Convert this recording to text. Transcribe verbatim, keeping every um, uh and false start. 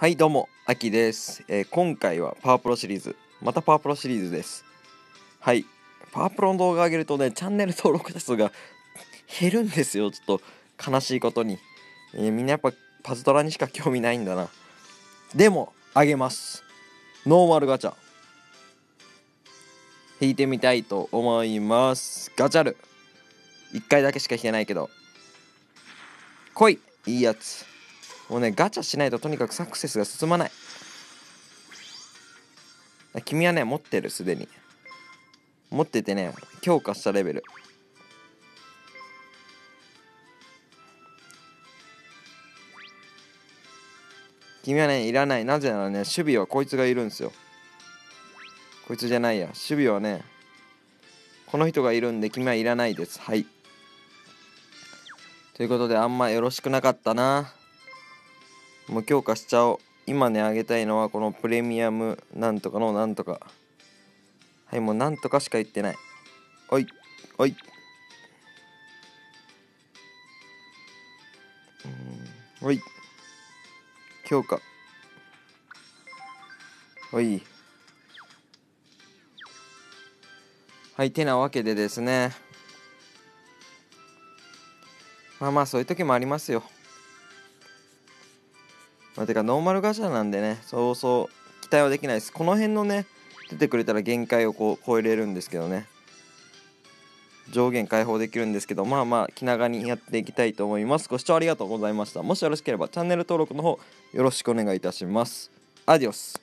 はいどうも、あきです、えー、今回はパワプロシリーズ、またパワプロシリーズです。はい、パワプロの動画上げるとね、チャンネル登録者数が減るんですよ。ちょっと悲しいことに、えー、みんなやっぱパズドラにしか興味ないんだな。でもあげます。ノーマルガチャ引いてみたいと思います。ガチャルいっかいだけしか引けないけど来い、いいやつ。もうね、ガチャしないととにかくサクセスが進まない。君はね、持ってる、すでに持っててね、強化したレベル。君はね、いらない。なぜならね、守備はこいつがいるんですよ。こいつじゃないや、守備はね、この人がいるんで君はいらないです。はい、ということで、あんまよろしくなかったな。もう強化しちゃおう。今ね、あげたいのはこのプレミアムなんとかのなんとか。はい、もうなんとかしか言ってない。おいおい、うん、おい強化、おい。はい、てなわけでですね、まあまあそういう時もありますよ。まあ、てかノーマルガチャなんでね、そうそう期待はできないです。この辺のね、出てくれたら限界をこう超えれるんですけどね、上限解放できるんですけど、まあまあ気長にやっていきたいと思います。ご視聴ありがとうございました。もしよろしければチャンネル登録の方よろしくお願いいたします。アディオス。